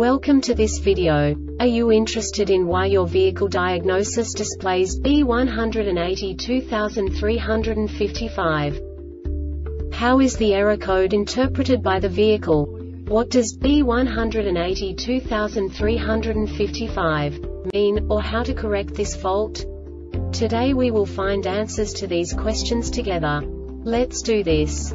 Welcome to this video. Are you interested in why your vehicle diagnosis displays B1823-55? How is the error code interpreted by the vehicle? What does B1823-55 mean, or how to correct this fault? Today we will find answers to these questions together. Let's do this.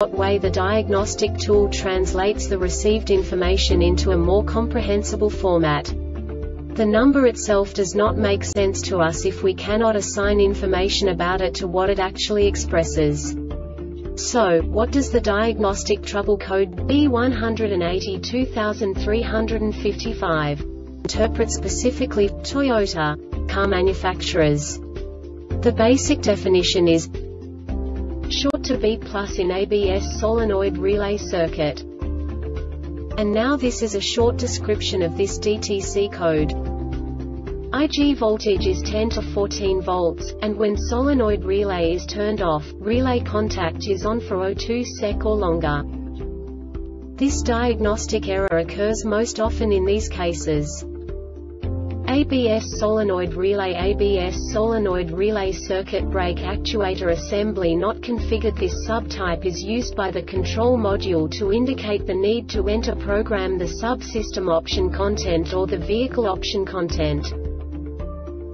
way the diagnostic tool translates the received information into a more comprehensible format. The number itself does not make sense to us if we cannot assign information about it to what it actually expresses. So, what does the diagnostic trouble code B1823-55 interpret specifically for Toyota car manufacturers? The basic definition is short to B+ in ABS solenoid relay circuit. And now this is a short description of this DTC code. IG voltage is 10 to 14 volts, and when solenoid relay is turned off, relay contact is on for 0.2 sec or longer. This diagnostic error occurs most often in these cases. ABS solenoid relay circuit brake actuator assembly not configured. This subtype is used by the control module to indicate the need to enter program the subsystem option content or the vehicle option content.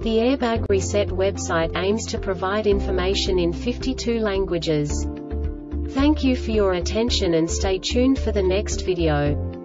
The Airbag Reset website aims to provide information in 52 languages. Thank you for your attention and stay tuned for the next video.